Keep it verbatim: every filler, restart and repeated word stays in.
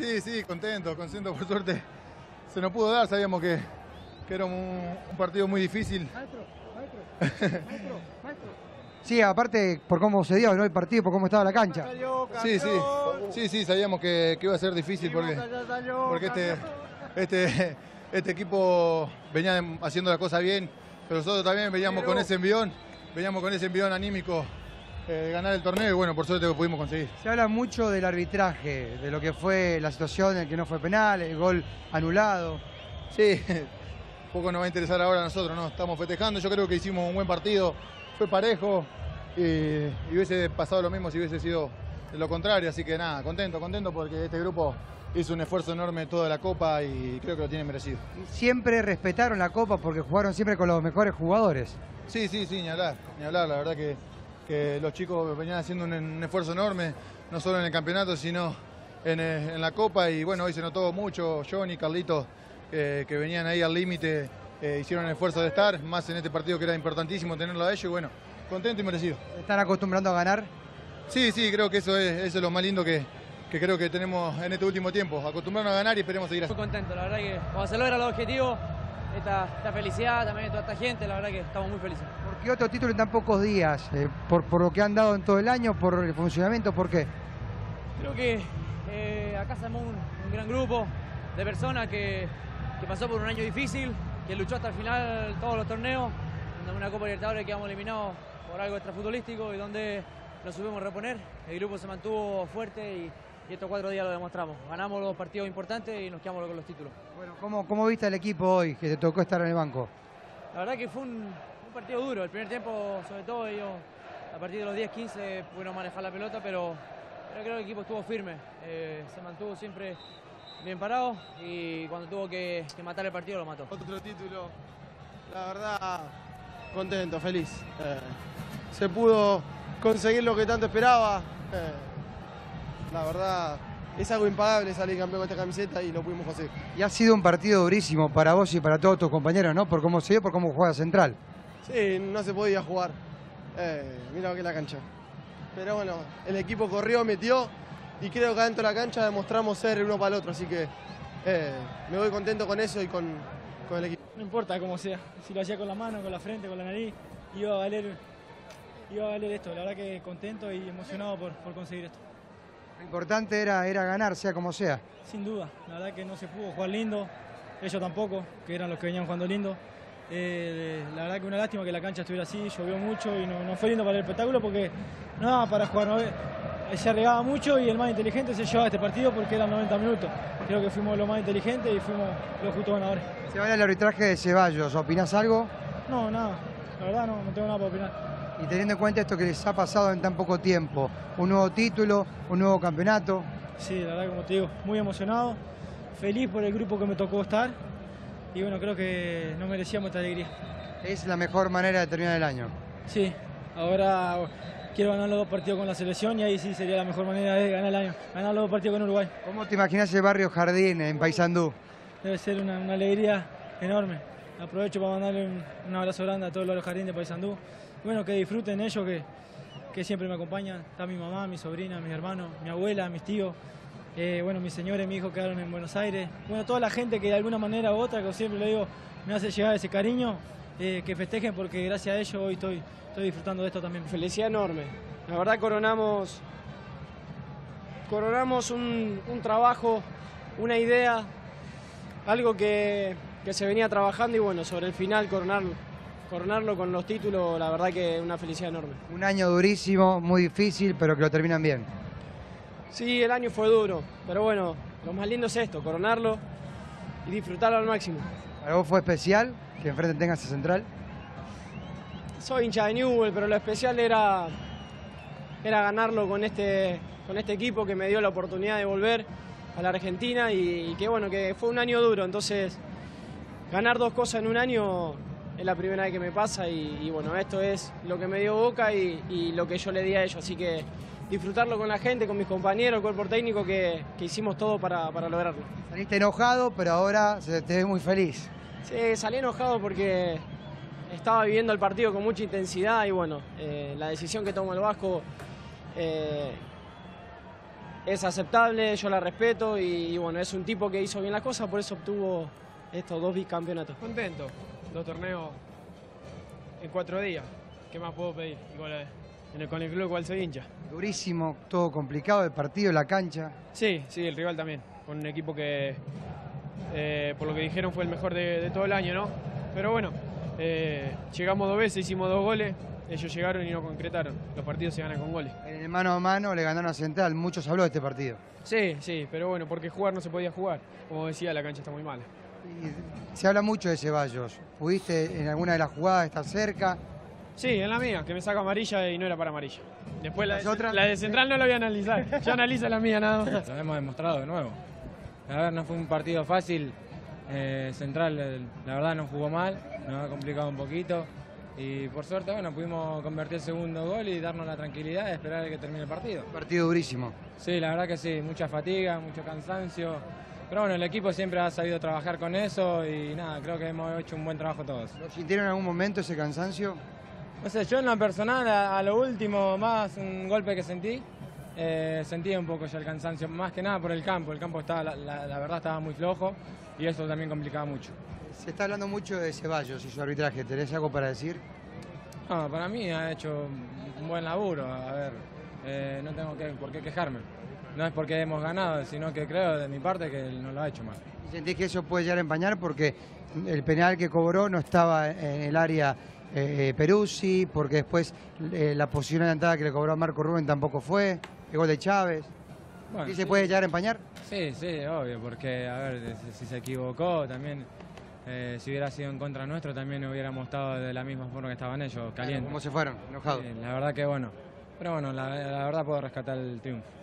Sí, sí, contento, contento, por suerte se nos pudo dar, sabíamos que, que era un, un partido muy difícil. Maestro, maestro, maestro, maestro. Sí, aparte por cómo se dio, ¿no?, el partido, por cómo estaba la cancha. Sí, sí, sí, sí, sabíamos que, que iba a ser difícil porque, porque este, este, este equipo venía haciendo la cosa bien, pero nosotros también veníamos con ese envión, veníamos con ese envión anímico de ganar el torneo y bueno, por suerte lo pudimos conseguir. Se habla mucho del arbitraje, de lo que fue la situación, el que no fue penal, el gol anulado. Sí, poco nos va a interesar ahora a nosotros, ¿no? Estamos festejando, yo creo que hicimos un buen partido, fue parejo y, y hubiese pasado lo mismo si hubiese sido lo contrario, así que nada, contento, contento porque este grupo hizo un esfuerzo enorme toda la Copa y creo que lo tiene merecido. Siempre respetaron la Copa porque jugaron siempre con los mejores jugadores. Sí, sí, sí, ni hablar, ni hablar, la verdad que que los chicos venían haciendo un, un esfuerzo enorme, no solo en el campeonato, sino en, en la Copa, y bueno, hoy se notó mucho, Johnny, Carlitos, eh, que venían ahí al límite, eh, hicieron el esfuerzo de estar, más en este partido que era importantísimo tenerlo a ellos, y bueno, contento y merecido. ¿Están acostumbrando a ganar? Sí, sí, creo que eso es, eso es lo más lindo que, que creo que tenemos en este último tiempo, acostumbrarnos a ganar y esperemos seguir así. Muy contento, la verdad que cuando se logra el objetivo, esta, esta felicidad también de toda esta gente, la verdad que estamos muy felices. ¿Qué otro título en tan pocos días? Eh, por, por lo que han dado en todo el año, por el funcionamiento, ¿por qué? Creo que eh, acá somos un, un gran grupo de personas que, que pasó por un año difícil, que luchó hasta el final todos los torneos, donde una Copa Libertadores quedamos eliminados por algo extrafutbolístico y donde nos supimos reponer. El grupo se mantuvo fuerte y, y estos cuatro días lo demostramos. Ganamos los partidos importantes y nos quedamos con los títulos. Bueno, ¿cómo, cómo viste al equipo hoy, que te tocó estar en el banco? La verdad que fue un... un partido duro, el primer tiempo sobre todo ellos a partir de los diez, quince pudieron manejar la pelota, pero, pero creo que el equipo estuvo firme, eh, se mantuvo siempre bien parado y cuando tuvo que, que matar el partido lo mató. Otro título, la verdad, contento, feliz. Eh, se pudo conseguir lo que tanto esperaba, eh, la verdad es algo impagable salir campeón con esta camiseta y lo pudimos conseguir. Y ha sido un partido durísimo para vos y para todos tus compañeros, ¿no? Por cómo se dio, por cómo juega Central. Sí, no se podía jugar, eh, mira lo que es la cancha, pero bueno, el equipo corrió, metió y creo que adentro de la cancha demostramos ser uno para el otro, así que eh, me voy contento con eso y con, con el equipo. No importa cómo sea, si lo hacía con la mano, con la frente, con la nariz, iba a valer, iba a valer esto, la verdad que contento y emocionado por, por conseguir esto. Lo importante era, era ganar, sea como sea. Sin duda, la verdad que no se pudo jugar lindo, ellos tampoco, que eran los que venían jugando lindo. Eh, la verdad que una lástima que la cancha estuviera así, llovió mucho y no, no fue lindo para el espectáculo porque no daba para jugar, no, se arriesgaba mucho y el más inteligente se llevaba este partido porque eran noventa minutos. Creo que fuimos los más inteligentes y fuimos los justos ganadores. Se va el arbitraje de Ceballos, ¿opinás algo? No, nada, la verdad no, no tengo nada para opinar. Y teniendo en cuenta esto que les ha pasado en tan poco tiempo, un nuevo título, un nuevo campeonato. Sí, la verdad como te digo, muy emocionado, feliz por el grupo que me tocó estar. Y bueno, creo que no merecíamos esta alegría. ¿Es la mejor manera de terminar el año? Sí, ahora quiero ganar los dos partidos con la selección y ahí sí sería la mejor manera de ganar el año, ganar los dos partidos con Uruguay. ¿Cómo te imaginas el barrio Jardín en Paysandú? Debe ser una, una alegría enorme. Aprovecho para mandarle un, un abrazo grande a todos los Jardín de Paysandú. Y bueno, que disfruten ellos, que, que siempre me acompañan. Está mi mamá, mi sobrina, mis hermanos, mi abuela, mis tíos. Eh, bueno, mis señores, mi hijo quedaron en Buenos Aires. Bueno, toda la gente que de alguna manera u otra, que siempre lo digo, me hace llegar ese cariño, eh, que festejen porque gracias a ellos hoy estoy, estoy disfrutando de esto también. Felicidad enorme. La verdad coronamos, coronamos un, un trabajo, una idea, algo que, que se venía trabajando y bueno, sobre el final coronarlo, coronarlo con los títulos, la verdad que una felicidad enorme. Un año durísimo, muy difícil, pero que lo terminan bien. Sí, el año fue duro, pero bueno, lo más lindo es esto, coronarlo y disfrutarlo al máximo. ¿Para vos fue especial que enfrente tengas a Central? Soy hincha de Newell, pero lo especial era, era ganarlo con este, con este equipo que me dio la oportunidad de volver a la Argentina y, y que bueno, que fue un año duro, entonces ganar dos cosas en un año es la primera vez que me pasa y, y bueno, esto es lo que me dio Boca y, y lo que yo le di a ellos, así que disfrutarlo con la gente, con mis compañeros, el cuerpo técnico, que, que hicimos todo para, para lograrlo. Saliste enojado, pero ahora se te ve muy feliz. Sí, salí enojado porque estaba viviendo el partido con mucha intensidad y bueno, eh, la decisión que tomó el Vasco eh, es aceptable, yo la respeto y, y bueno, es un tipo que hizo bien las cosas, por eso obtuvo estos dos bicampeonatos. Contento, dos torneos en cuatro días, ¿qué más puedo pedir? Igual en el, con el club igual soy hincha. Durísimo, todo complicado, el partido, la cancha. Sí, sí, el rival también, con un equipo que eh, por lo que dijeron fue el mejor de, de todo el año, ¿no? Pero bueno, eh, llegamos dos veces, hicimos dos goles. Ellos llegaron y no concretaron. Los partidos se ganan con goles. En el mano a mano le ganaron a Central. Muchos habló de este partido. Sí, sí, pero bueno, porque jugar no se podía jugar. Como decía, la cancha está muy mala. Y se habla mucho de Ceballos. ¿Pudiste en alguna de las jugadas estar cerca? Sí, en la mía, que me saca amarilla y no era para amarilla. Después la de, otras? La de Central no la voy a analizar. Yo analizo la mía nada más. Lo hemos demostrado de nuevo. La verdad no fue un partido fácil. Eh, Central, la verdad, no jugó mal. Nos ha complicado un poquito. Y por suerte, bueno, pudimos convertir el segundo gol y darnos la tranquilidad de esperar a que termine el partido. Partido durísimo. Sí, la verdad que sí, mucha fatiga, mucho cansancio. Pero bueno, el equipo siempre ha sabido trabajar con eso y nada, creo que hemos hecho un buen trabajo todos. ¿Lo sintieron en algún momento ese cansancio? No sé, yo en lo personal, a, a lo último, más un golpe que sentí, eh, sentí un poco ya el cansancio, más que nada por el campo. El campo estaba, la, la, la verdad, estaba muy flojo y eso también complicaba mucho. Se está hablando mucho de Ceballos y su arbitraje. ¿Tenés algo para decir? No, para mí ha hecho un buen laburo. A ver, eh, no tengo que, por qué quejarme. No es porque hemos ganado, sino que creo de mi parte que no lo ha hecho mal. ¿Y sentís que eso puede llegar a empañar? Porque el penal que cobró no estaba en el área eh, Perusi, porque después eh, la posición adelantada que le cobró a Marco Rubén tampoco fue, el gol de Chávez. Bueno, ¿y sí se puede llegar a empañar? Sí, sí, obvio, porque a ver, si se equivocó también... Eh, si hubiera sido en contra nuestro también hubiéramos estado de la misma forma que estaban ellos, calientes. Claro, ¿cómo se fueron? Enojados. Eh, la verdad que bueno, pero bueno, la, la verdad puedo rescatar el triunfo.